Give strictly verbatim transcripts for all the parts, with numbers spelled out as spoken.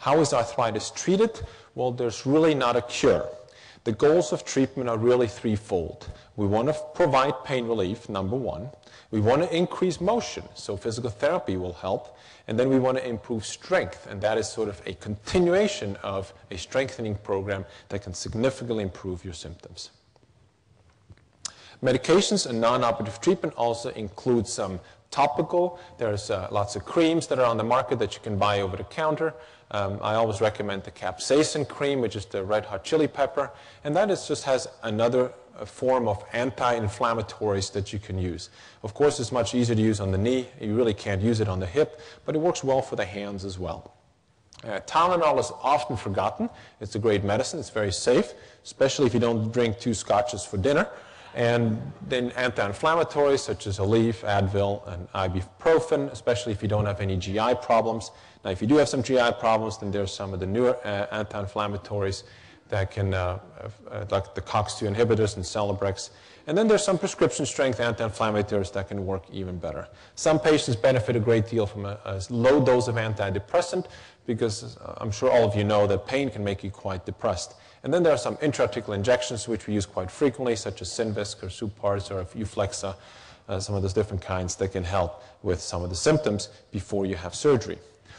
How is arthritis treated? Well, there's really not a cure. The goals of treatment are really threefold. We want to provide pain relief, number one. We want to increase motion, so physical therapy will help. And then we want to improve strength, and that is sort of a continuation of a strengthening program that can significantly improve your symptoms. Medications and non-operative treatment also include some topical. There's uh, lots of creams that are on the market that you can buy over the counter. Um, I always recommend the capsaicin cream, which is the red hot chili pepper, and that is just has another uh, form of anti-inflammatories that you can use. Of course, it's much easier to use on the knee. You really can't use it on the hip, but it works well for the hands as well. Uh, Tylenol is often forgotten. It's a great medicine. It's very safe, especially if you don't drink two scotches for dinner. And then anti-inflammatories such as Aleve, Advil, and ibuprofen, especially if you don't have any G I problems. Now, if you do have some G I problems, then there's some of the newer uh, anti-inflammatories that can, uh, uh, like the COX two inhibitors and Celebrex. And then there's some prescription strength anti-inflammatories that can work even better. Some patients benefit a great deal from a, a low dose of antidepressant because I'm sure all of you know that pain can make you quite depressed. And then there are some intra-articular injections which we use quite frequently, such as Synvisc or Supartz or Euflexa, uh, some of those different kinds that can help with some of the symptoms before you have surgery.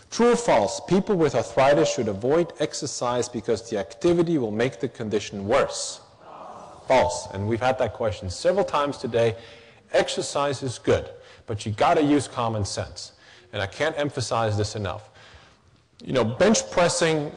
True or false, people with arthritis should avoid exercise because the activity will make the condition worse? False. False. And we've had that question several times today. Exercise is good, but you got to use common sense. And I can't emphasize this enough. You know, bench pressing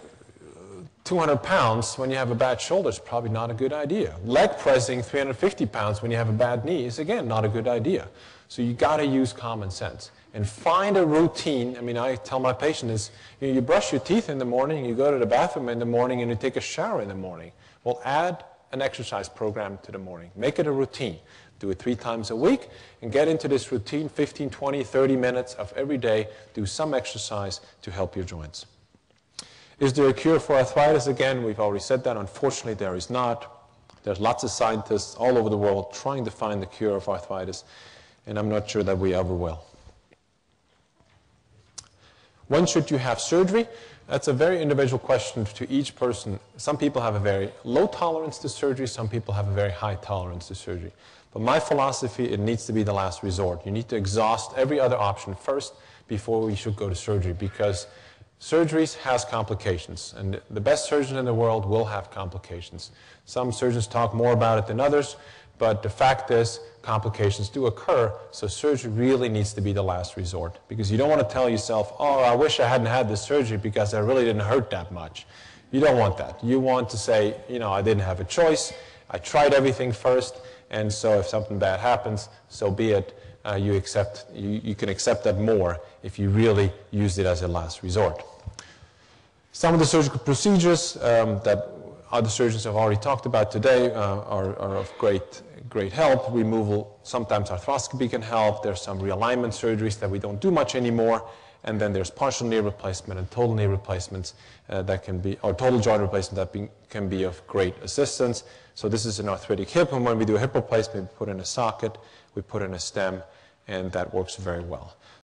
two hundred pounds when you have a bad shoulder is probably not a good idea. Leg pressing three hundred fifty pounds when you have a bad knee is, again, not a good idea. So you got to use common sense and find a routine. I mean, I tell my patients, you know, you brush your teeth in the morning, you go to the bathroom in the morning, and you take a shower in the morning. Well, add an exercise program to the morning. Make it a routine. Do it three times a week and get into this routine, fifteen, twenty, thirty minutes of every day. Do some exercise to help your joints. Is there a cure for arthritis? Again, we've already said that. Unfortunately, there is not. There's lots of scientists all over the world trying to find the cure of arthritis, and I'm not sure that we ever will. When should you have surgery? That's a very individual question to each person. Some people have a very low tolerance to surgery. Some people have a very high tolerance to surgery. But my philosophy, it needs to be the last resort. You need to exhaust every other option first before we should go to surgery, because surgeries has complications, and the best surgeon in the world will have complications. Some surgeons talk more about it than others, but the fact is complications do occur, so surgery really needs to be the last resort, because you don't want to tell yourself, oh, I wish I hadn't had this surgery because I really didn't hurt that much. You don't want that. You want to say, you know, I didn't have a choice. I tried everything first, and so if something bad happens, so be it. Uh, you, accept, you, you can accept that more if you really use it as a last resort. Some of the surgical procedures um, that other surgeons have already talked about today uh, are, are of great, great help. Removal, sometimes arthroscopy can help. There's some realignment surgeries that we don't do much anymore. And then there's partial knee replacement and total knee replacements uh, that can be, or total joint replacement that be, can be of great assistance. So this is an arthritic hip, and when we do a hip replacement, we put in a socket, we put in a stem, and that works very well.